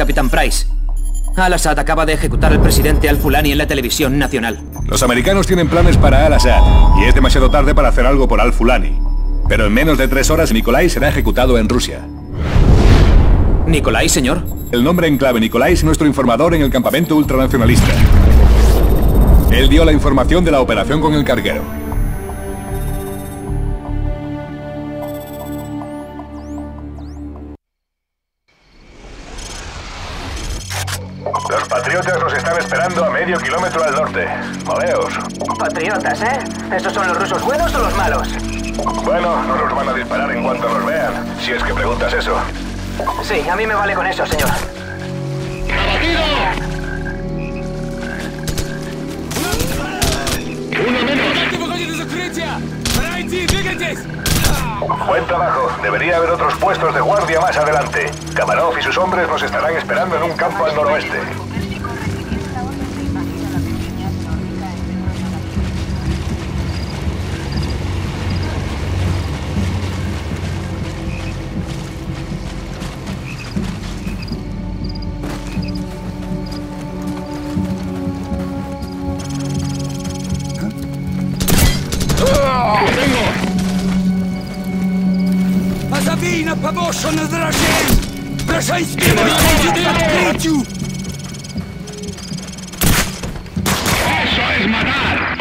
Capitán Price. Al-Assad acaba de ejecutar al presidente Al-Fulani en la televisión nacional. Los americanos tienen planes para Al-Assad, y es demasiado tarde para hacer algo por Al-Fulani. Pero en menos de 3 horas Nicolai será ejecutado en Rusia. ¿Nicolai, señor? El nombre en clave Nicolai es nuestro informador en el campamento ultranacionalista. Él dio la información de la operación con el carguero. Los patriotas nos están esperando a medio kilómetro al norte. Moveos. Patriotas, ¿eh? ¿Esos son los rusos buenos o los malos? Bueno, no nos van a disparar en cuanto nos vean, si es que preguntas eso. Sí, a mí me vale con eso, señor. ¡Abatido! Buen trabajo. Debería haber otros puestos de guardia más adelante. Kamarov y sus hombres nos estarán esperando en un campo al noroeste. Poboszone zrażeń! Brzeżeńskie wyjdzie w odkryciu! Eso es matar!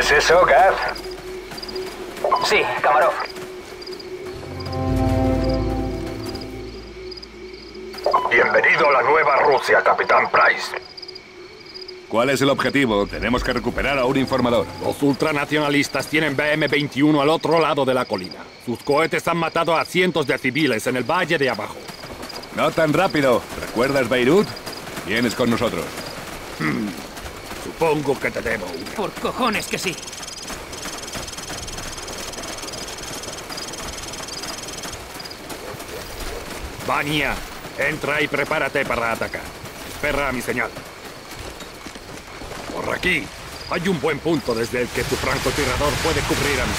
¿Es eso, Gaz? Sí, Kamarov. Bienvenido a la nueva Rusia, Capitán Price. ¿Cuál es el objetivo? Tenemos que recuperar a un informador. Los ultranacionalistas tienen BM-21 al otro lado de la colina. Sus cohetes han matado a cientos de civiles en el valle de abajo. No tan rápido. ¿Recuerdas Beirut? Vienes con nosotros. Supongo que te debo una. Por cojones que sí. Vania, entra y prepárate para atacar. Espera a mi señal. Por aquí hay un buen punto desde el que tu francotirador puede cubrir a mis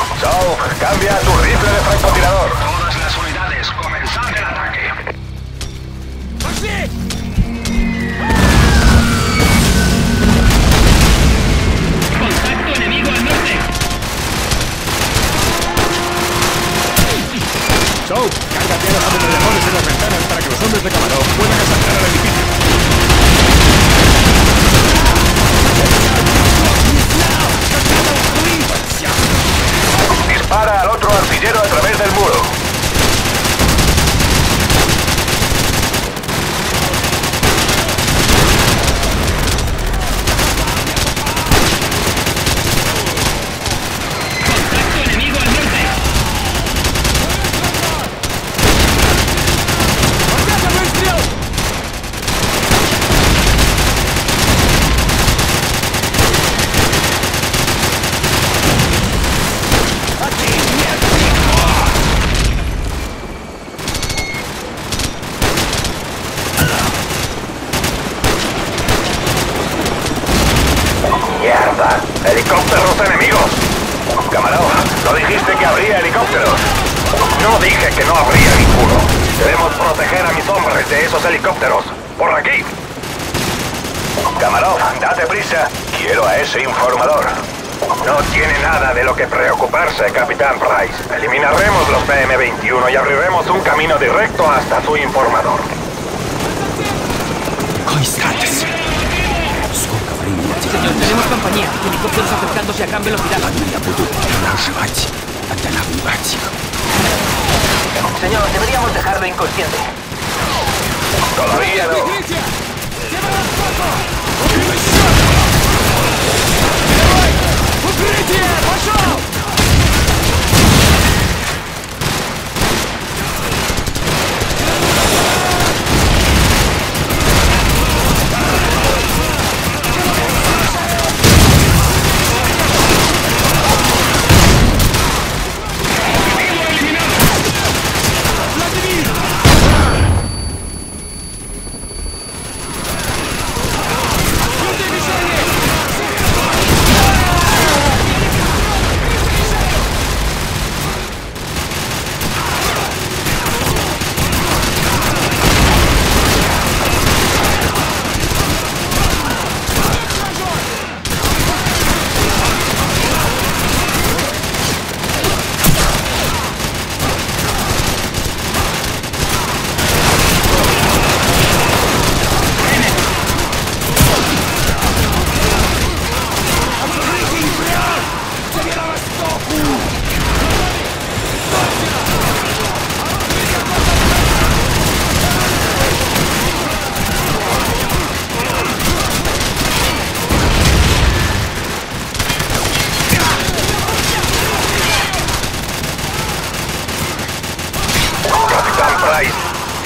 hombres. Chao, cambia tu rifle de francotirador. Todas las unidades, comenzad el ataque. ¡Contacto enemigo al norte! So, cárgate los amortiguadores en las ventanas para que los hombres de Camarón puedan asaltar al edificio. Dispara al otro artillero a través del muro. ¡Helicópteros enemigos! Camarón, no dijiste que habría helicópteros. No dije que no habría ninguno. Debemos proteger a mis hombres de esos helicópteros. ¡Por aquí! Camarón, date prisa. Quiero a ese informador. No tiene nada de lo que preocuparse, Capitán Price. Eliminaremos los BM-21 y abriremos un camino directo hasta su informador. ¡Coiscates! Señor, tenemos compañía. Helicópteros acercándose a gran velocidad. Señor, deberíamos dejarlo inconsciente. Todavía no.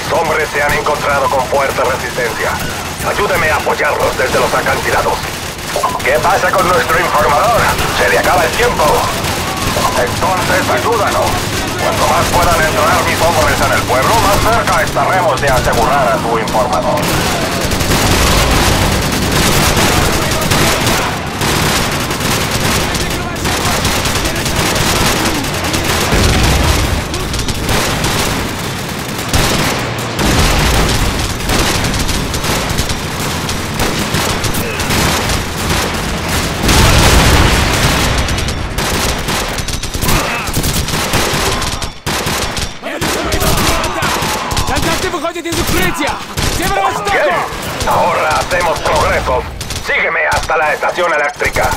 Los hombres se han encontrado con fuerte resistencia. Ayúdeme a apoyarlos desde los acantilados. ¿Qué pasa con nuestro informador? Se le acaba el tiempo. Entonces ayúdanos. Cuanto más puedan entrar mis hombres en el pueblo, más cerca estaremos de asegurar a tu informador. Ahora hacemos progreso. Sígueme hasta la estación eléctrica.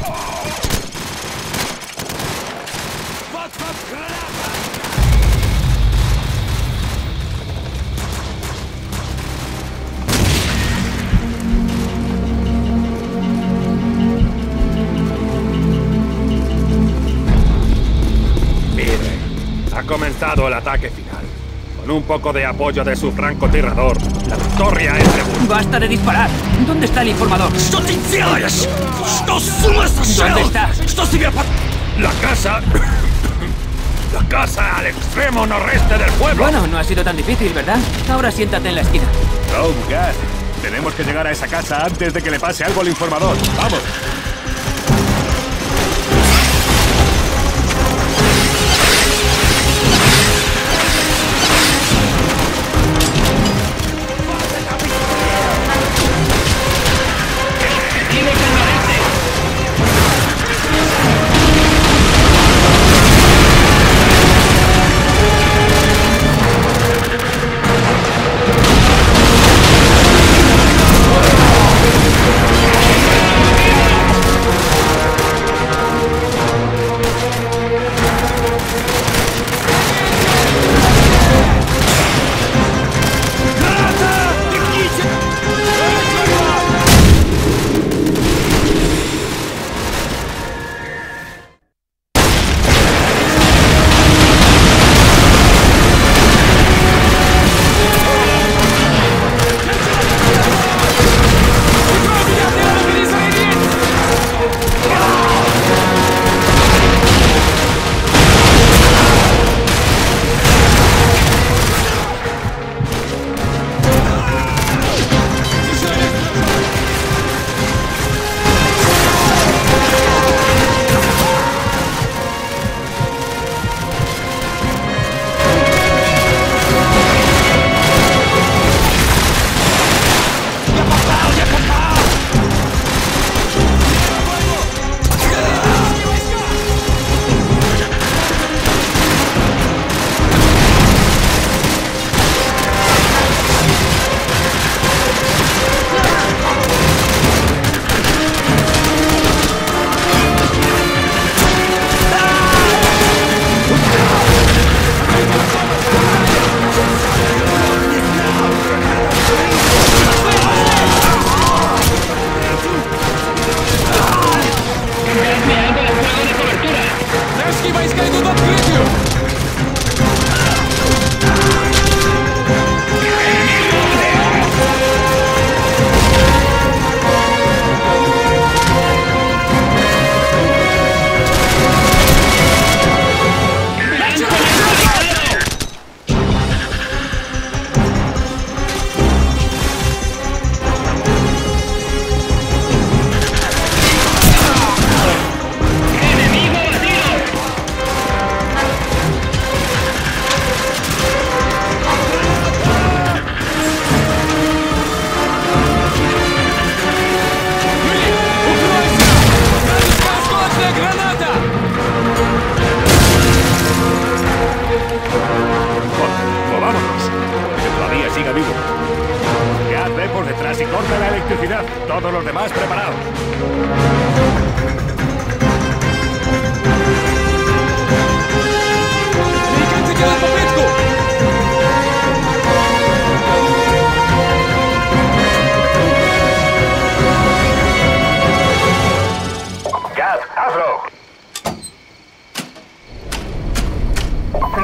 Mire, ha comenzado el ataque final. Con un poco de apoyo de su francotirador, la victoria es segura. ¡Basta de disparar! ¿Dónde está el informador? ¿Dónde está? La casa... La casa al extremo noreste del pueblo. Bueno, no ha sido tan difícil, ¿verdad? Ahora siéntate en la esquina. Oh, Gaz. Tenemos que llegar a esa casa antes de que le pase algo al informador. ¡Vamos!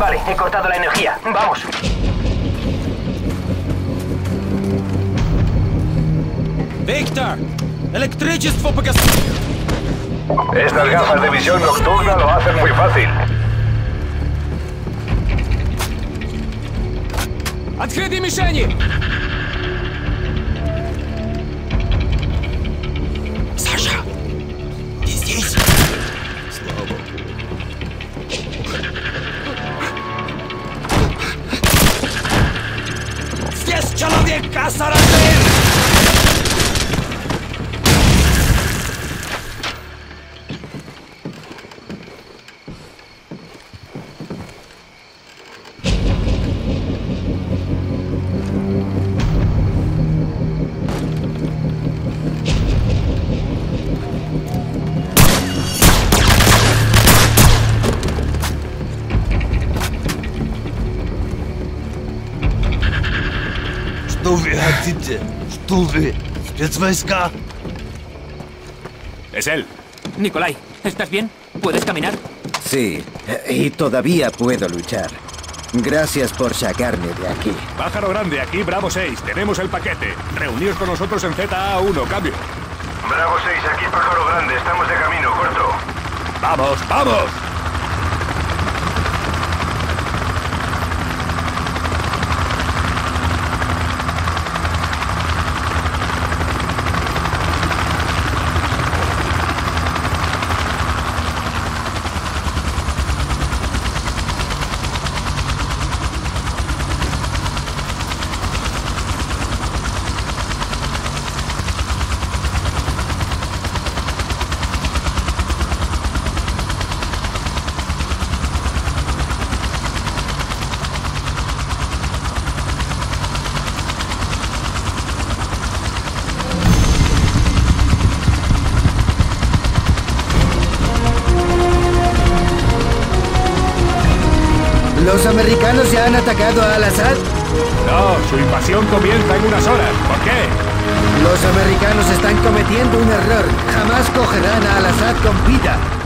Vale, he cortado la energía. ¡Vamos! Víctor, electricidad para que... Estas gafas de visión nocturna lo hacen muy fácil. Открытые мишени! Саша, ты здесь? Слава Богу. Здесь человек Касаратын! Что вы хотите? Что вы? Спецвойска? Es él. Nicolai, ¿estás bien? ¿Puedes caminar? Sí, y todavía puedo luchar. Gracias por sacarme de aquí. Pájaro grande, aquí Bravo 6. Tenemos el paquete. Reuníos con nosotros en ZA1, cambio. Bravo 6, aquí Pájaro grande. Estamos de camino, corto. ¡Vamos, vamos! ¿Los americanos ya han atacado a Al-Assad? No, su invasión comienza en unas horas. ¿Por qué? Los americanos están cometiendo un error. Jamás cogerán a Al-Assad con vida.